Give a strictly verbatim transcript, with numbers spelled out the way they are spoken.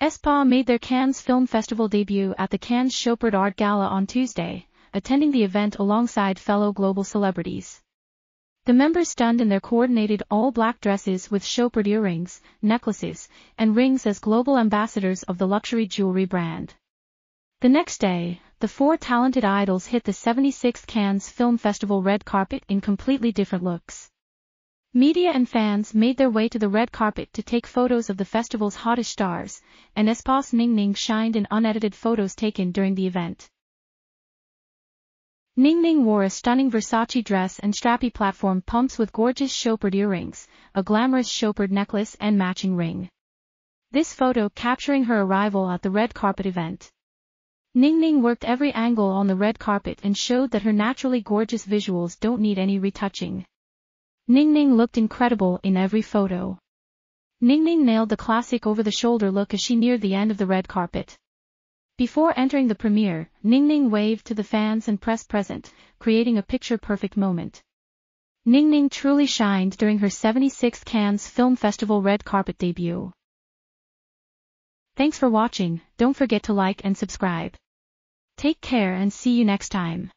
aespa made their Cannes Film Festival debut at the Cannes Chopard Art Gala on Tuesday, attending the event alongside fellow global celebrities. The members stunned in their coordinated all-black dresses with Chopard earrings, necklaces, and rings as global ambassadors of the luxury jewelry brand. The next day, the four talented idols hit the seventy-sixth Cannes Film Festival red carpet in completely different looks. Media and fans made their way to the red carpet to take photos of the festival's hottest stars, and aespa's Ningning shined in unedited photos taken during the event. Ningning wore a stunning Versace dress and strappy platform pumps with gorgeous Chopard earrings, a glamorous Chopard necklace and matching ring. This photo capturing her arrival at the red carpet event. Ningning worked every angle on the red carpet and showed that her naturally gorgeous visuals don't need any retouching. Ningning looked incredible in every photo. Ningning nailed the classic over-the-shoulder look as she neared the end of the red carpet. Before entering the premiere, Ningning waved to the fans and press present, creating a picture-perfect moment. Ningning truly shined during her seventy-sixth Cannes Film Festival red carpet debut. Thanks for watching. Don't forget to like and subscribe. Take care and see you next time.